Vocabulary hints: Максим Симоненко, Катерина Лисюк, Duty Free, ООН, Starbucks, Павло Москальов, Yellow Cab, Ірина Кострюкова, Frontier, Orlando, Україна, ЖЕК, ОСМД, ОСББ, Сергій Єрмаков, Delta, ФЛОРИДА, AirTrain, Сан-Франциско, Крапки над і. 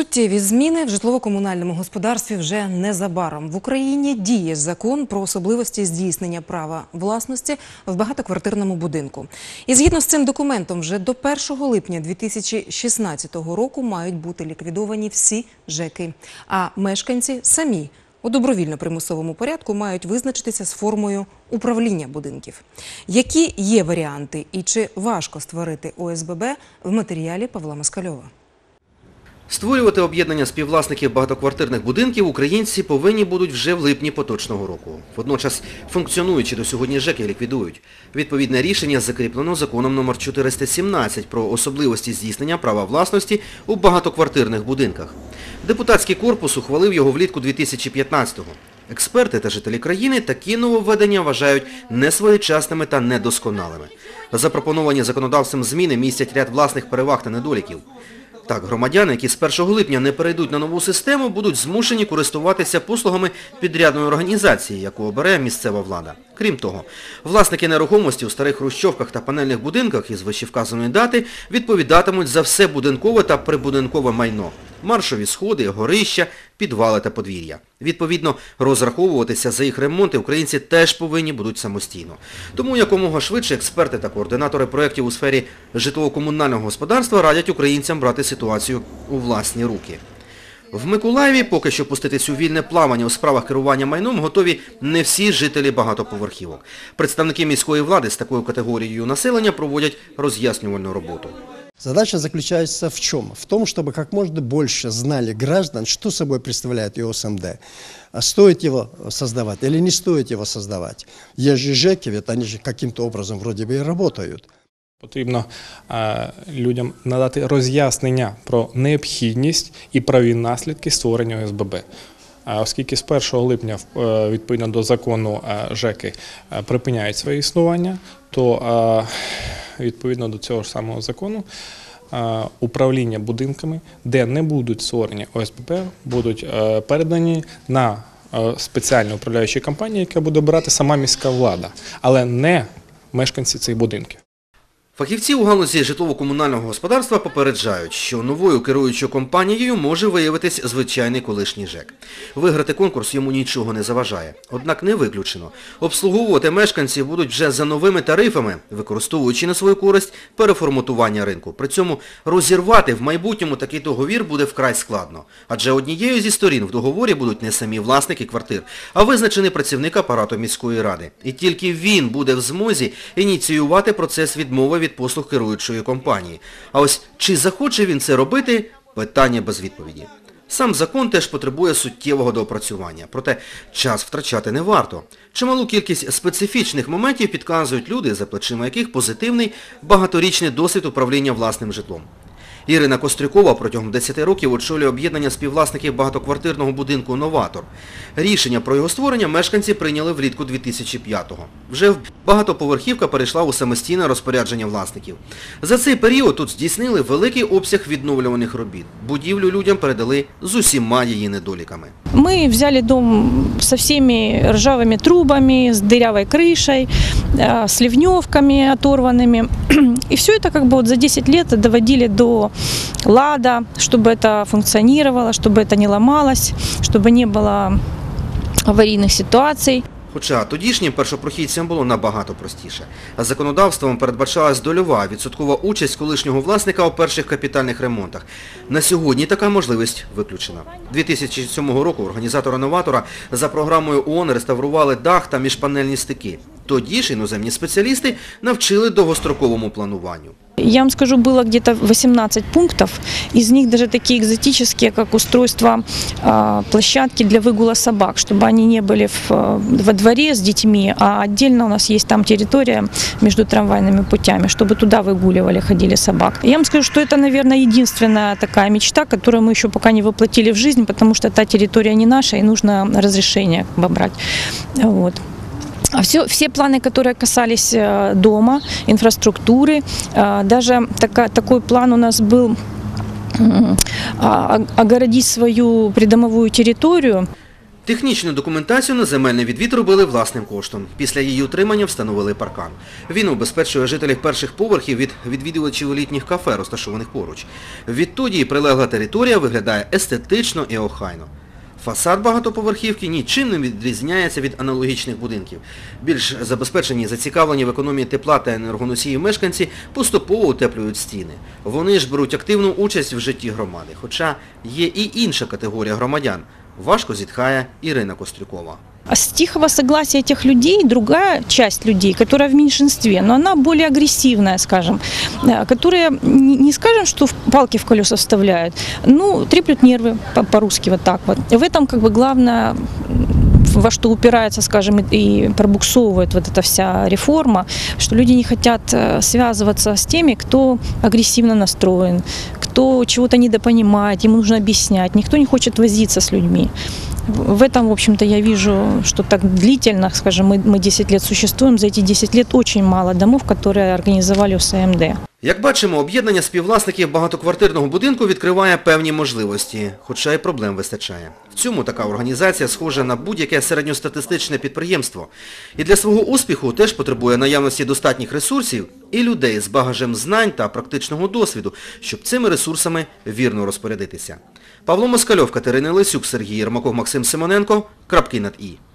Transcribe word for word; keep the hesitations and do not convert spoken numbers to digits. Суттєві зміни в житлово-комунальному господарстві вже незабаром. В Україні діє закон про особливості здійснення права власності в багатоквартирному будинку. І згідно з цим документом, вже до першого липня дві тисячі шістнадцятого року мають бути ліквідовані всі ЖЕКи. А мешканці самі у добровільно-примусовому порядку мають визначитися з формою управління будинків. Які є варіанти і чи важко створити О С Б Б, в матеріалі Павла Москальова. Створювати об'єднання співвласників багатоквартирних будинків українці повинні будуть вже в липні поточного року. Водночас функціонуючі до сьогодні ЖЕКи ліквідують. Відповідне рішення закріплено законом номер чотириста сімнадцять про особливості здійснення права власності у багатоквартирних будинках. Депутатський корпус ухвалив його влітку дві тисячі п'ятнадцятого. Експерти та жителі країни такі нововведення вважають несвоєчасними та недосконалими. Запропоновані законодавцем зміни містять ряд власних переваг та недоліків. Так, громадяни, які з першого липня не перейдуть на нову систему, будуть змушені користуватися послугами підрядної організації, яку обере місцева влада. Крім того, власники нерухомості у старих хрущовках та панельних будинках із вищевказаної дати відповідатимуть за все будинкове та прибудинкове майно – маршові сходи, горища, підвали та подвір'я. Відповідно, розраховуватися за їх ремонти українці теж повинні будуть самостійно. Тому якомога швидше експерти та координатори проєктів у сфері житлово-комунального господарства радять українцям брати ситуацію у власні руки. В Миколаєві поки що пуститись у вільне плавання у справах керування майном готові не всі жителі багатоповерхівок. Представники міської влади з такою категорією населення проводять роз'яснювальну роботу. Задача заключается в чем? В том, чтобы как можно больше знали граждан, что собой представляет О С М Д. Стоит его создавать или не стоит его создавать? Есть же ЖЕКи, ведь они же каким-то образом вроде бы и работают. Потрібно людям надати роз'яснення про необхідність і правові наслідки створення О С Б Б. Оскільки з першого липня відповідно до закону ЖЕКи припиняють своє існування, то відповідно до цього ж самого закону управління будинками, де не будуть створені О С Б Б, будуть передані на спеціальну управляючу компанію, яка буде обирати сама міська влада, але не мешканці цих будинків. Фахівці у галузі житлово-комунального господарства попереджають, що новою керуючою компанією може виявитись звичайний колишній ЖЕК. Виграти конкурс йому нічого не заважає. Однак не виключено. Обслуговувати мешканців будуть вже за новими тарифами, використовуючи на свою користь переформатування ринку. При цьому розірвати в майбутньому такий договір буде вкрай складно. Адже однією зі сторін в договорі будуть не самі власники квартир, а визначений працівник апарату міської ради. І тільки він буде в змозі ініціювати процес відмови від послуг керуючої компанії. А ось чи захоче він це робити – питання без відповіді. Сам закон теж потребує суттєвого доопрацювання. Проте час втрачати не варто. Чималу кількість специфічних моментів підказують люди, за плечима яких позитивний багаторічний досвід управління власним житлом. Ірина Кострюкова протягом десяти років очолює об'єднання співвласників багатоквартирного будинку «Новатор». Рішення про його створення мешканці прийняли влітку дві тисячі п'ятого. Вже багатоповерхівка перейшла у самостійне розпорядження власників. За цей період тут здійснили великий обсяг відновлюваних робіт. Будівлю людям передали з усіма її недоліками. Ми взяли дом з усіми ржавими трубами, з дырявою кришою, з ливньовками оторваними. І все це за десять років доводили до лада, чтобы это функционировало, чтобы это не ломалось, чтобы не было аварийных ситуаций. Хоча тодішнім першопрохідцям було набагато простіше. Законодавством передбачалась дольова відсоткова участь колишнього власника у перших капітальних ремонтах. На сьогодні така можливість виключена. дві тисячі сьомого року організатори «Новатора» за програмою О О Н реставрували дах та міжпанельні стики. Тоді ж іноземні спеціалісти навчили довгостроковому плануванню. Я вам скажу, было где-то восемнадцать пунктов, из них даже такие экзотические, как устройство площадки для выгула собак, чтобы они не были во дворе с детьми, а отдельно у нас есть там территория между трамвайными путями, чтобы туда выгуливали, ходили собак. Я вам скажу, что это, наверное, единственная такая мечта, которую мы еще пока не воплотили в жизнь, потому что та территория не наша и нужно разрешение брать. Вот. А все, все планы, которые касались дома, инфраструктуры, даже такая, такой план у нас был огородить свою придомовую территорию. Технічну документацію на земельний відвід робили власним коштом. Після її утримання встановили паркан. Він убезпечує жителів перших поверхів від відвідувачів літніх кафе, розташованих поруч. Відтоді і прилегла територія виглядає естетично і охайно. Фасад багатоповерхівки нічим не відрізняється від аналогічних будинків. Більш забезпечені, зацікавлені в економії тепла та енергоносії мешканці поступово утеплюють стіни. Вони ж беруть активну участь в житті громади. Хоча є і інша категорія громадян. Важко зітхає Ірина Кострюкова. С тихого согласия этих людей другая часть людей, которая в меньшинстве, но она более агрессивная, скажем, которая, не скажем, что палки в колеса вставляют, ну, треплют нервы, по-русски вот так вот. В этом как бы главное, во что упирается, скажем, и пробуксовывает вот эта вся реформа, что люди не хотят связываться с теми, кто агрессивно настроен, кто чего-то недопонимает, ему нужно объяснять, никто не хочет возиться с людьми. В этом, в общем-то, я вижу, что так длительно, скажем, мы, мы десять лет существуем, за эти десять лет очень мало домов, которые организовали О С М Д. Як бачимо, об'єднання співвласників багатоквартирного будинку відкриває певні можливості, хоча й проблем вистачає. В цьому така організація схожа на будь-яке середньостатистичне підприємство. І для свого успіху теж потребує наявності достатніх ресурсів і людей з багажем знань та практичного досвіду, щоб цими ресурсами вірно розпорядитися. Павло Москальов, Катерина Лисюк, Сергій Єрмаков, Максим Симоненко. Крапки над «і».